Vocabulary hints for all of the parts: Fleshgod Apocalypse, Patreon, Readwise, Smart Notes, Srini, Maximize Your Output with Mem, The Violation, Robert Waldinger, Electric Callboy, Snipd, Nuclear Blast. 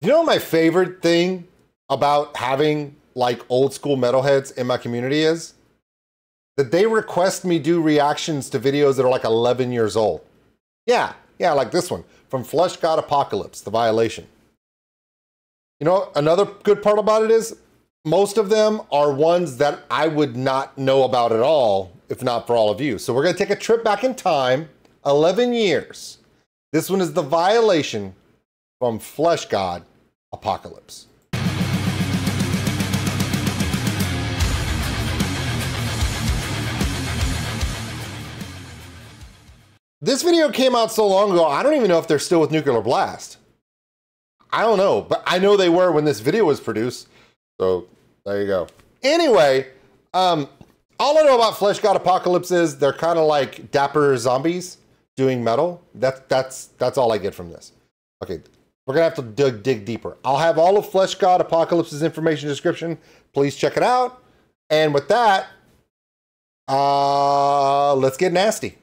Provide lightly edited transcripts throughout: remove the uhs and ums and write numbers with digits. You know what my favorite thing about having like old school metalheads in my community is? That they request me do reactions to videos that are like 11 years old. Yeah, like this one from Fleshgod Apocalypse, The Violation. You know, another good part about it is most of them are ones that I would not know about at all, if not for all of you. So we're gonna take a trip back in time, 11 years. This one is The Violation from Fleshgod Apocalypse. This video came out so long ago, I don't even know if they're still with Nuclear Blast. I don't know, but I know they were when this video was produced. So there you go. Anyway, all I know about Fleshgod Apocalypse is they're kind of like dapper zombies doing metal. That's all I get from this. Okay, we're gonna have to dig deeper. I'll have all of Fleshgod Apocalypse's information in the description. Please check it out. And with that, let's get nasty.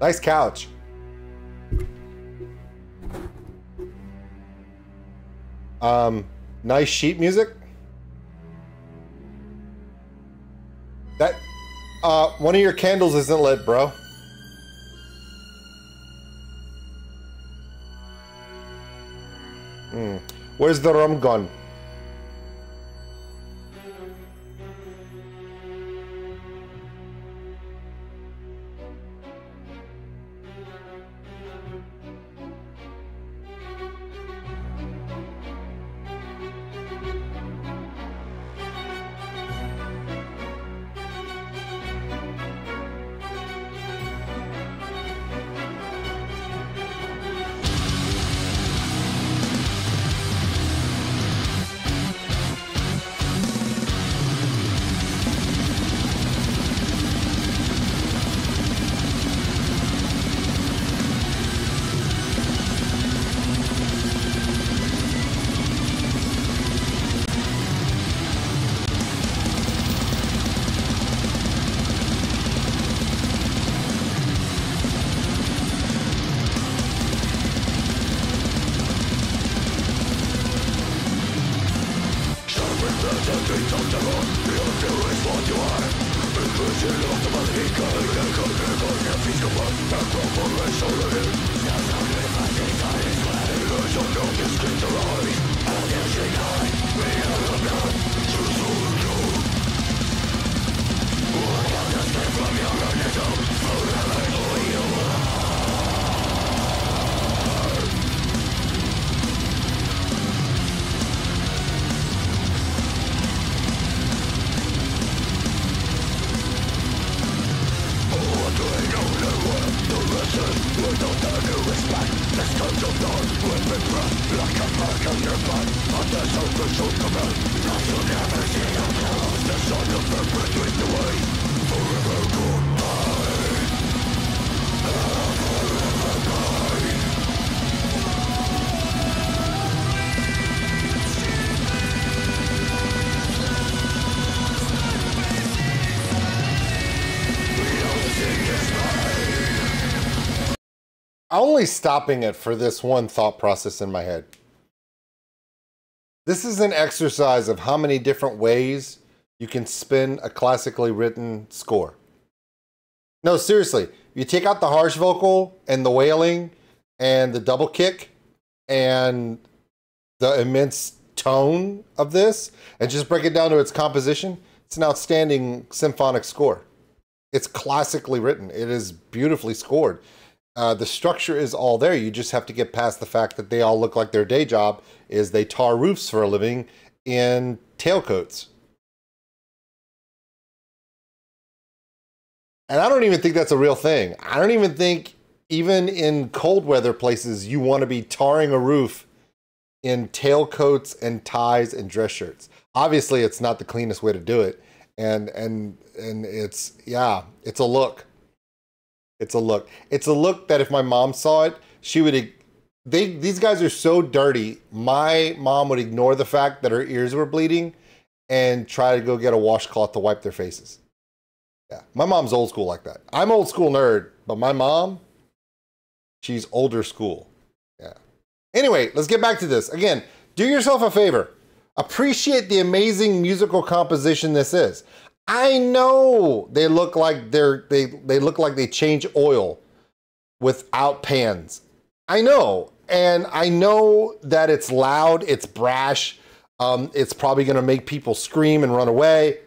Nice couch. Nice sheet music. That, one of your candles isn't lit, bro. Where's the rum gone? Only stopping it for this one thought process in my head. This is an exercise of how many different ways you can spin a classically written score. No, seriously, you take out the harsh vocal and the wailing and the double kick and the immense tone of this and just break it down to its composition. It's an outstanding symphonic score. It's classically written. It is beautifully scored. The structure is all there. You just have to get past the fact that they all look like their day job is they tar roofs for a living in tailcoats. And I don't even think that's a real thing. I don't even think even in cold weather places, you want to be tarring a roof in tailcoats and ties and dress shirts. Obviously it's not the cleanest way to do it. And it's, yeah, it's a look. It's a look. It's a look that if my mom saw it, she would... These guys are so dirty, my mom would ignore the fact that her ears were bleeding and try to go get a washcloth to wipe their faces. Yeah, my mom's old school like that. I'm old school nerd, but my mom, She's older school. Yeah. Anyway, let's get back to this. Again, do yourself a favor. Appreciate the amazing musical composition this is. I know they look like they look like they change oil without pans. I know. And I know that it's loud, it's brash, it's probably going to make people scream and run away,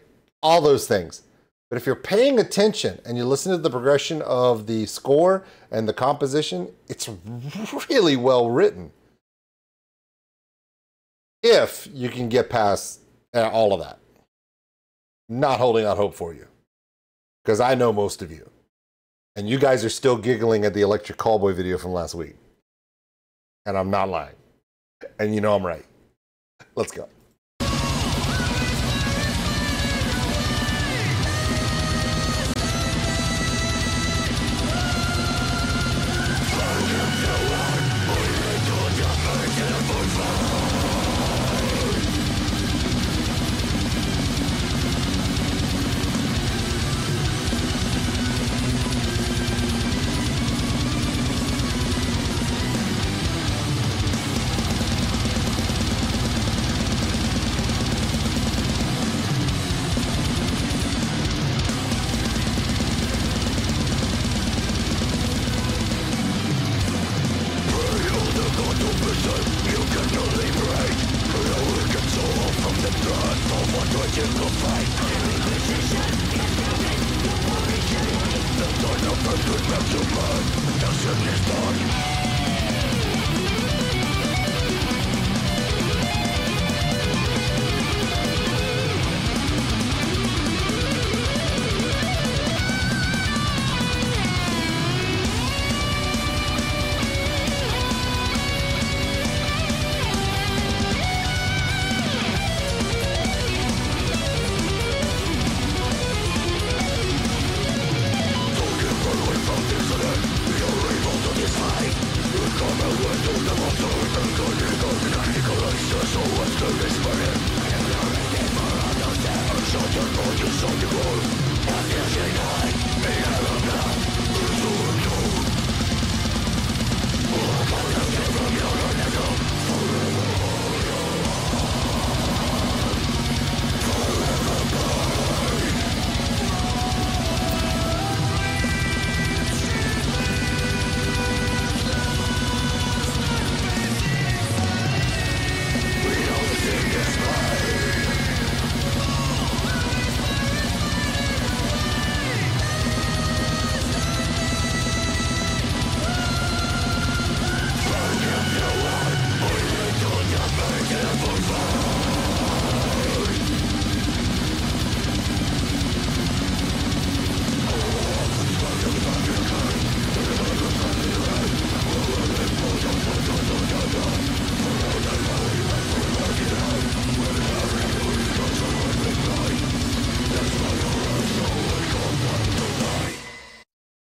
all those things. But if you're paying attention and you listen to the progression of the score and the composition, it's really well written. If you can get past all of that. Not holding out hope for you. Because I know most of you. And you guys are still giggling at the Electric Callboy video from last week. And I'm not lying. And you know I'm right. Let's go.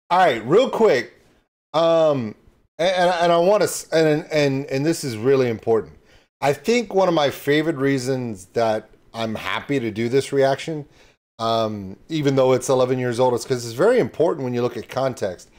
All right, real quick, I want to, and this is really important. I think one of my favorite reasons that I'm happy to do this reaction, even though it's 11 years old, is because it's very important when you look at context.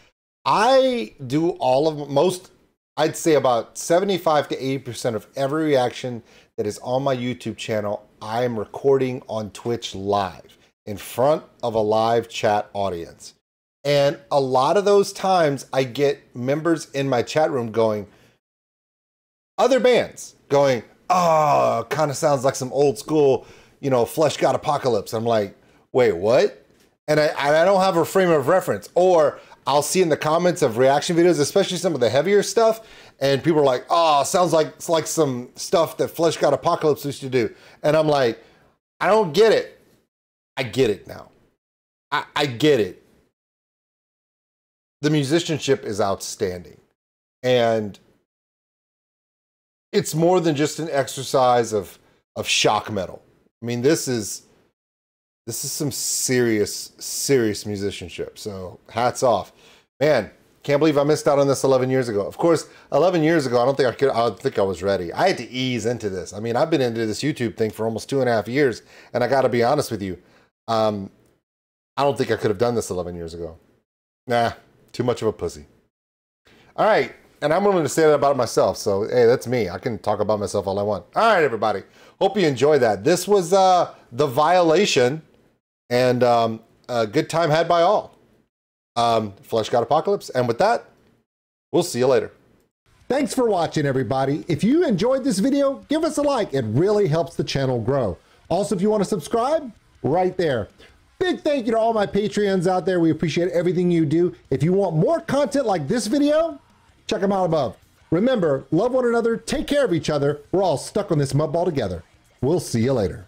I do all of most, I'd say about 75 to 80% of every reaction that is on my YouTube channel, I am recording on Twitch live in front of a live chat audience. And a lot of those times I get members in my chat room going, other bands going, oh, kind of sounds like some old school, you know, Fleshgod Apocalypse. I'm like, wait, what? And I don't have a frame of reference. Or I'll see in the comments of reaction videos, especially some of the heavier stuff. And people are like, oh, sounds like it's like some stuff that Fleshgod Apocalypse used to do. And I'm like, I don't get it. I get it now. I get it. The musicianship is outstanding, and it's more than just an exercise of shock metal. I mean, this is some serious musicianship. So hats off, man. Can't believe I missed out on this 11 years ago. Of course, 11 years ago, I don't think I could. I don't think I was ready. I had to ease into this. I mean, I've been into this YouTube thing for almost 2.5 years, and I got to be honest with you, I don't think I could have done this 11 years ago. Nah. Too much of a pussy. All right. And I'm willing to say that about myself. So, hey, that's me. I can talk about myself all I want. All right, everybody. Hope you enjoyed that. This was The Violation. And a good time had by all. Fleshgod Apocalypse. And with that, we'll see you later. Thanks for watching, everybody. If you enjoyed this video, give us a like. It really helps the channel grow. Also, if you want to subscribe, right there. Big thank you to all my Patreons out there. We appreciate everything you do. If you want more content like this video, check them out above. Remember, love one another, take care of each other. We're all stuck on this mud ball together. We'll see you later.